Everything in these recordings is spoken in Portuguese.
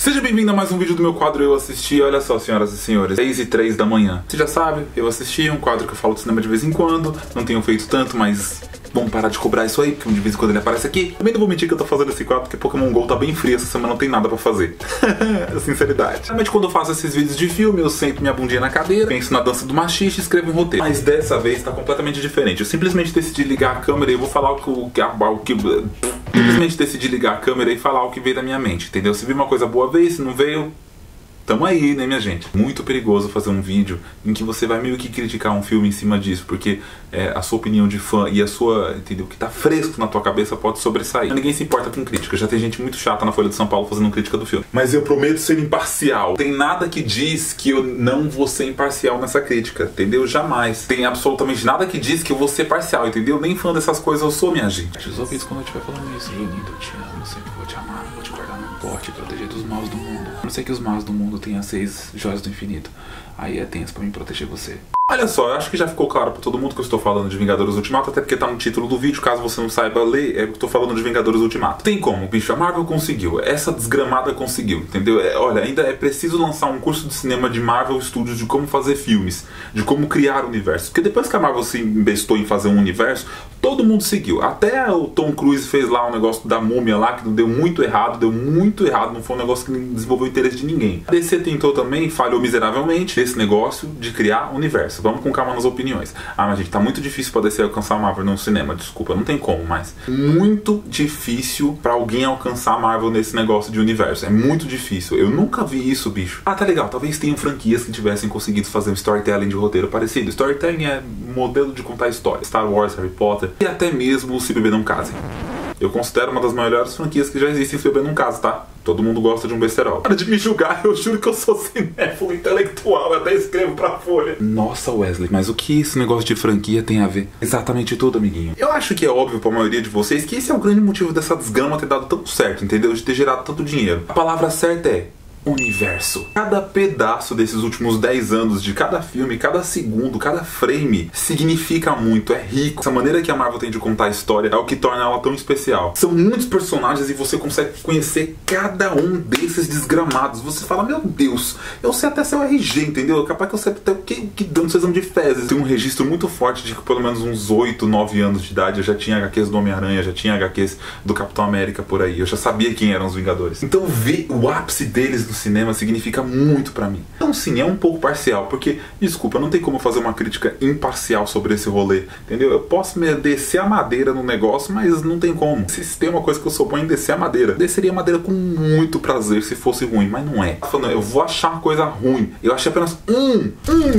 Seja bem-vindo a mais um vídeo do meu quadro Eu Assisti. Olha só, senhoras e senhores, 6h03 da manhã. Você já sabe, Eu Assisti, um quadro que eu falo de cinema de vez em quando. Não tenho feito tanto, mas vamos parar de cobrar isso aí, porque de vez em quando ele aparece aqui. Também não vou mentir que eu tô fazendo esse quadro porque Pokémon GO tá bem frio, essa semana não tem nada pra fazer. Sinceridade. Realmente quando eu faço esses vídeos de filme, eu sento minha bundinha na cadeira, penso na dança do machista e escrevo um roteiro. Mas dessa vez tá completamente diferente. Eu simplesmente decidi ligar a câmera e vou falar o que veio da minha mente, entendeu? Se vir uma coisa boa, veio. Se não veio, tamo aí, né, minha gente? Muito perigoso fazer um vídeo em que você vai meio que criticar um filme em cima disso, porque a sua opinião de fã e a sua, entendeu, que tá fresco na tua cabeça pode sobressair. Ninguém se importa com crítica, já tem gente muito chata na Folha de São Paulo fazendo crítica do filme. Mas eu prometo ser imparcial. Tem nada que diz que eu não vou ser imparcial nessa crítica, entendeu? Jamais. Tem absolutamente nada que diz que eu vou ser parcial, entendeu? Nem fã dessas coisas eu sou, minha gente. Deixa eu resolver isso quando eu estiver falando isso. Lindo, eu te amo, sempre vou te amar, vou te guardar num pote, proteger dos maus do mundo. A não ser que os maus do mundo tenham 6 joias do infinito. Aí é tenso pra mim proteger você. Olha só, eu acho que já ficou claro pra todo mundo que eu estou falando de Vingadores Ultimato, até porque tá no título do vídeo, caso você não saiba ler, é que eu tô falando de Vingadores Ultimato. Tem como, bicho, a Marvel conseguiu, essa desgramada conseguiu, entendeu? Olha, ainda é preciso lançar um curso de cinema de Marvel Studios de como fazer filmes, de como criar universos, porque depois que a Marvel se embestou em fazer um universo, todo mundo seguiu. Até o Tom Cruise fez lá um negócio da múmia lá, que deu muito errado, não foi um negócio que desenvolveu interesse de ninguém. A DC tentou também, falhou miseravelmente esse negócio de criar universo. Vamos com calma nas opiniões. Ah, mas gente, tá muito difícil pra DC alcançar a Marvel no cinema, desculpa, não tem como mais. Muito difícil pra alguém alcançar a Marvel nesse negócio de universo, é muito difícil, eu nunca vi isso, bicho. Ah, tá legal, talvez tenham franquias que tivessem conseguido fazer um storytelling de roteiro parecido. Storytelling é modelo de contar histórias. Star Wars, Harry Potter, e até mesmo Se Beber Não Case. Eu considero uma das melhores franquias que já existem Se Beber Não Case, tá? Todo mundo gosta de um besterol. Para de me julgar, eu juro que eu sou cinéfilo intelectual, eu até escrevo pra Folha. Nossa, Wesley, mas o que esse negócio de franquia tem a ver? Exatamente tudo, amiguinho. Eu acho que é óbvio pra maioria de vocês que esse é o grande motivo dessa desgrama ter dado tanto certo, entendeu? De ter gerado tanto dinheiro. A palavra certa é universo. Cada pedaço desses últimos 10 anos de cada filme, cada segundo, cada frame significa muito, é rico. Essa maneira que a Marvel tem de contar a história é o que torna ela tão especial. São muitos personagens e você consegue conhecer cada um desses desgramados. Você fala, meu Deus, eu sei até seu RG, entendeu? Capaz que eu sei até o que dando seu exame de fezes. Tem um registro muito forte de que pelo menos uns 8, 9 anos de idade eu já tinha HQs do Homem-Aranha, já tinha HQs do Capitão América por aí. Eu já sabia quem eram os Vingadores. Então ver o ápice deles no cinema significa muito pra mim. Então sim, é um pouco parcial, porque, desculpa, não tem como fazer uma crítica imparcial sobre esse rolê, entendeu? Eu posso me descer a madeira no negócio, mas não tem como. Se tem uma coisa que eu sou bom em descer a madeira, desceria a madeira com muito prazer se fosse ruim, mas não é. Eu vou achar coisa ruim. Eu achei apenas um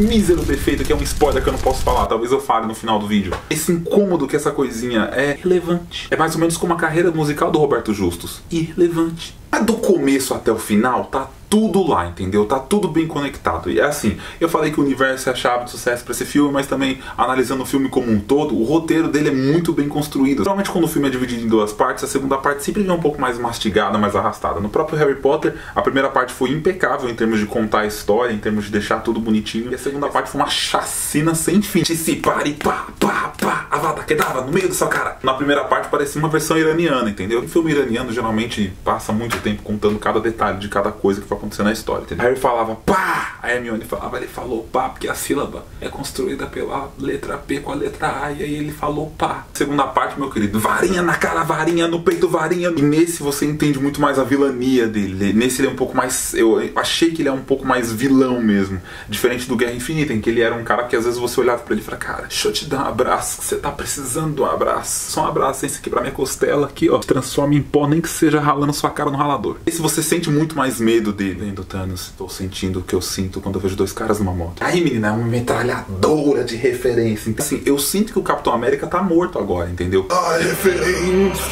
mísero defeito, que é um spoiler que eu não posso falar, talvez eu fale no final do vídeo. Esse incômodo que essa coisinha é relevante. É mais ou menos como a carreira musical do Roberto Justus. Irrelevante. Mas do começo até o final, tá tudo lá, entendeu? Tá tudo bem conectado. E é assim, eu falei que o universo é a chave de sucesso pra esse filme, mas também, analisando o filme como um todo, o roteiro dele é muito bem construído. Normalmente quando o filme é dividido em 2 partes, a segunda parte sempre é um pouco mais mastigada, mais arrastada. No próprio Harry Potter, a primeira parte foi impecável em termos de contar a história, em termos de deixar tudo bonitinho. E a segunda parte foi uma chacina sem fim. Te se pare, pá, pá, pá, avada, que dava no meio da sua cara. Na primeira parte parecia uma versão iraniana, entendeu? O filme iraniano geralmente passa muito tempo contando cada detalhe de cada coisa que foi acontecendo na história, entendeu? Harry falava pá, a Hermione falava, ele falou pá, porque a sílaba é construída pela letra P com a letra A, e aí ele falou pá. Segunda parte, meu querido, varinha na cara, varinha no peito, varinha. E nesse você entende muito mais a vilania dele. Nesse ele é um pouco mais, eu achei que ele é um pouco mais vilão mesmo, diferente do Guerra Infinita, em que ele era um cara que às vezes você olhava pra ele e falava, cara, deixa eu te dar um abraço, que você tá precisando de um abraço, só um abraço, sem se quebrar minha costela aqui, ó, transforma em pó, nem que seja ralando sua cara no ralador. Esse você sente muito mais medo dele. Vendo Thanos, tô sentindo o que eu sinto quando eu vejo 2 caras numa moto. Aí, menina, é uma metralhadora de referência. Então, assim, eu sinto que o Capitão América tá morto agora, entendeu? A referência!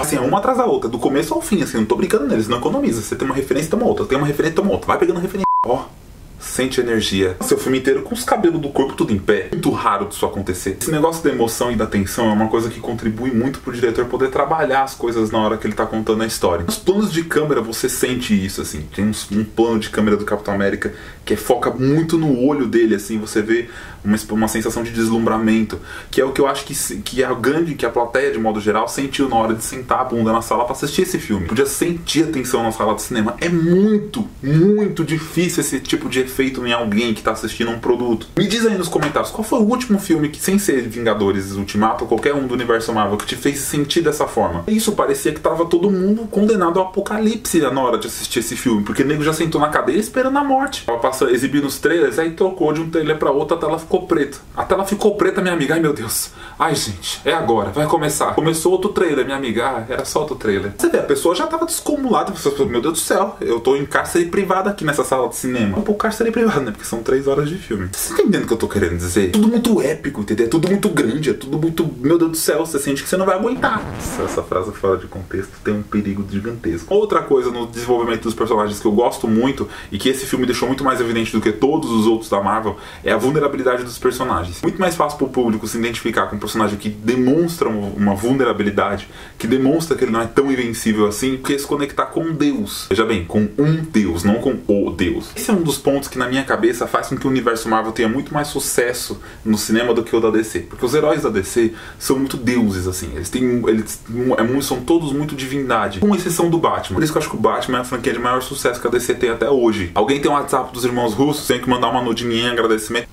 Assim, é uma atrás da outra, do começo ao fim, assim, não tô brincando neles, não economiza. Você tem uma referência, toma outra, tem uma referência, toma outra. Vai pegando referência. Ó. Sente energia. Seu filme inteiro com os cabelos do corpo tudo em pé. Muito raro disso acontecer. Esse negócio da emoção e da tensão é uma coisa que contribui muito pro diretor poder trabalhar as coisas na hora que ele tá contando a história. Nos planos de câmera você sente isso, assim. Tem um plano de câmera do Capitão América que foca muito no olho dele, assim, você vê uma sensação de deslumbramento, que é o que eu acho que a grande, que a plateia de modo geral sentiu na hora de sentar a bunda na sala pra assistir esse filme. Podia sentir a tensão na sala de cinema. É muito, muito difícil esse tipo de efeito em alguém que tá assistindo um produto. Me diz aí nos comentários, qual foi o último filme que, sem ser Vingadores Ultimato ou qualquer um do universo Marvel, que te fez sentir dessa forma? Isso parecia que tava todo mundo condenado ao apocalipse na hora de assistir esse filme, porque o nego já sentou na cadeira esperando a morte. Ela passou exibindo os trailers, aí trocou de um trailer pra outro até ela ficou preta. Até ela ficou preta, minha amiga. Ai, meu Deus. Ai, gente, é agora. Vai começar. Começou outro trailer, minha amiga. Ah, era só outro trailer. Você vê, a pessoa já tava descomulada. Meu Deus do céu, eu tô em cárcere privado aqui nessa sala de cinema. Um pouco cárcere privado, né? Porque são 3 horas de filme. Você tá entendendo o que eu tô querendo dizer? Tudo muito épico, entendeu? É tudo muito grande, é tudo muito... Meu Deus do céu, você sente que você não vai aguentar. Essa frase fora de contexto tem um perigo gigantesco. Outra coisa no desenvolvimento dos personagens que eu gosto muito e que esse filme deixou muito mais evidente do que todos os outros da Marvel é a vulnerabilidade dos personagens. Muito mais fácil pro público se identificar com um personagem que demonstra uma vulnerabilidade, que demonstra que ele não é tão invencível assim, que se conectar com Deus. Veja bem, com um Deus, não com o Deus. Esse é um dos pontos que na minha cabeça faz com que o universo Marvel tenha muito mais sucesso no cinema do que o da DC, porque os heróis da DC são muito deuses, assim, são todos muito divindade, com exceção do Batman. Por isso que eu acho que o Batman é a franquia de maior sucesso que a DC tem até hoje. Alguém tem um WhatsApp dos irmãos Russos, tem que mandar uma nudinha em agradecimento.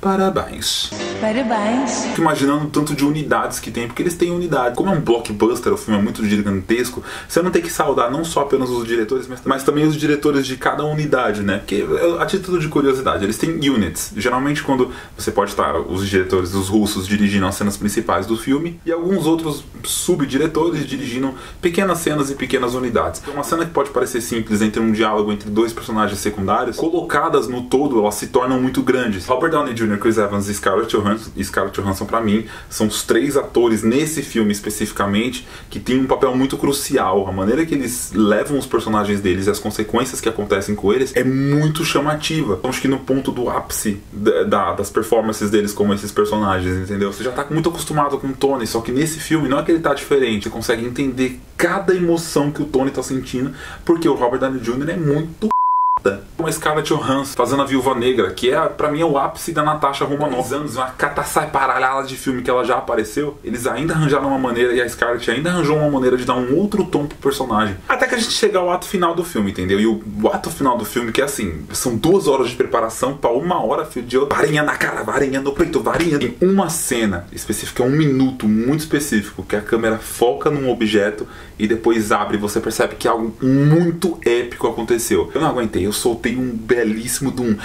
Parabéns. Parabéns. Fico imaginando o tanto de unidades que tem, porque eles têm unidade. Como é um blockbuster, o filme é muito gigantesco, você não tem que saudar não só apenas os diretores, mas também os diretores de cada unidade, né? Porque, a título de curiosidade, eles têm units. Geralmente quando você pode estar, os diretores, os russos, dirigindo as cenas principais do filme, e alguns outros subdiretores dirigindo pequenas cenas e pequenas unidades. Uma cena que pode parecer simples entre um diálogo entre dois personagens secundários, colocadas no todo, elas se tornam muito grandes. Robert Downey Jr., Chris Evans e Scarlett Johansson, pra mim, são os 3 atores nesse filme especificamente que tem um papel muito crucial. A maneira que eles levam os personagens deles e as consequências que acontecem com eles é muito chamativa. Então, acho que no ponto do ápice das performances deles como esses personagens, entendeu? Você já tá muito acostumado com o Tony, só que nesse filme não é que ele tá diferente. Você consegue entender cada emoção que o Tony tá sentindo, porque o Robert Downey Jr. é muito... Uma Scarlett Johansson fazendo a Viúva Negra, que é, pra mim, é o ápice da Natasha Romanoff. Anos, uma cataçai paralhada de filme que ela já apareceu, eles ainda arranjaram uma maneira, e a Scarlett ainda arranjou uma maneira de dar um outro tom pro personagem. Até que a gente chega ao ato final do filme, entendeu? E o ato final do filme, que é assim, são 2 horas de preparação pra 1 hora, filho de outro. Varinha na cara, varinha no peito, varinha. Tem uma cena específica, um minuto muito específico, que a câmera foca num objeto e depois abre, e você percebe que algo muito épico aconteceu. Eu não aguentei, eu soltei um belíssimo de um...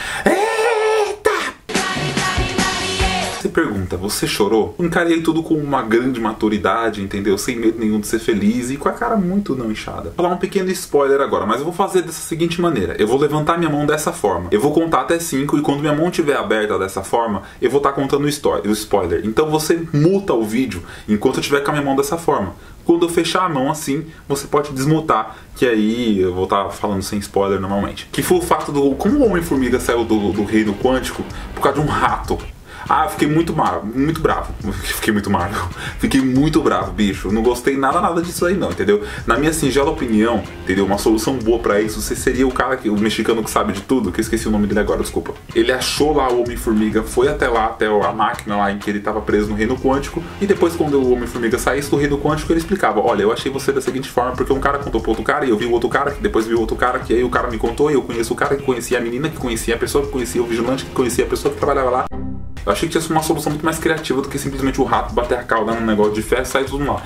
Você pergunta, você chorou? Eu encarei tudo com uma grande maturidade, entendeu? Sem medo nenhum de ser feliz e com a cara muito não inchada. Vou falar um pequeno spoiler agora, mas eu vou fazer dessa seguinte maneira. Eu vou levantar minha mão dessa forma. Eu vou contar até 5 e quando minha mão estiver aberta dessa forma, eu vou estar contando o spoiler. Então você muta o vídeo enquanto eu estiver com a minha mão dessa forma. Quando eu fechar a mão assim, você pode desmutar, que aí eu vou estar falando sem spoiler normalmente. Que foi o fato do... Como o Homem-Formiga saiu do Reino Quântico por causa de um rato. Ah, fiquei muito bravo. Fiquei muito mal. Fiquei muito bravo, bicho. Não gostei nada disso aí não, entendeu? Na minha singela opinião, entendeu? Uma solução boa pra isso, você seria o cara, o mexicano que sabe de tudo, que eu esqueci o nome dele agora, desculpa. Ele achou lá o Homem-Formiga, foi até lá, até a máquina lá em que ele tava preso no Reino Quântico, e depois quando o Homem-Formiga saísse do Reino Quântico, ele explicava, olha, eu achei você da seguinte forma, porque um cara contou pro outro cara, e eu vi o outro cara, que depois viu o outro cara, que aí o cara me contou, e eu conheço o cara que conhecia a menina, que conhecia a pessoa, que conhecia o vigilante, que conhecia a pessoa que trabalhava lá. Eu achei que tinha uma solução muito mais criativa do que simplesmente o rato bater a cauda num negócio de ferro e sair tudo mal.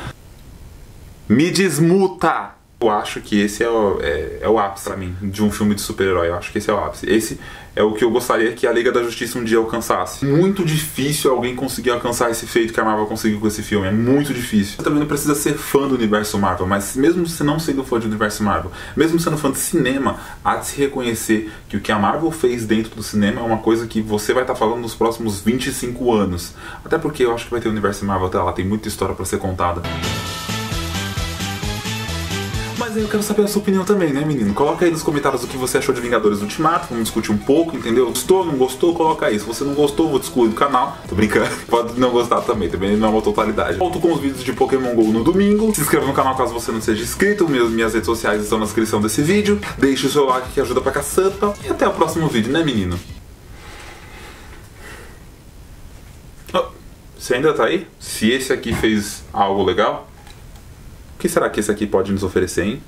Me desmuta! Eu acho que esse é o ápice pra mim de um filme de super-herói. Eu acho que esse é o ápice. Esse é o que eu gostaria que a Liga da Justiça um dia alcançasse. Muito difícil alguém conseguir alcançar esse feito que a Marvel conseguiu com esse filme. É muito difícil. Você também não precisa ser fã do universo Marvel, mas mesmo se não sendo fã do universo Marvel, mesmo sendo fã de cinema, há de se reconhecer que o que a Marvel fez dentro do cinema é uma coisa que você vai estar falando nos próximos 25 anos. Até porque eu acho que vai ter o universo Marvel até lá. Tem muita história pra ser contada. Mas aí eu quero saber a sua opinião também, né, menino? Coloca aí nos comentários o que você achou de Vingadores Ultimato, vamos discutir um pouco, entendeu? Gostou, não gostou? Coloca aí. Se você não gostou, vou te excluir do canal. Tô brincando. Pode não gostar também não é uma totalidade. Volto com os vídeos de Pokémon GO no domingo. Se inscreva no canal caso você não seja inscrito. Minhas redes sociais estão na descrição desse vídeo. Deixe o seu like que ajuda pra caçamba. E até o próximo vídeo, né, menino? Oh, você ainda tá aí? Se esse aqui fez algo legal, o que será que esse aqui pode nos oferecer, hein?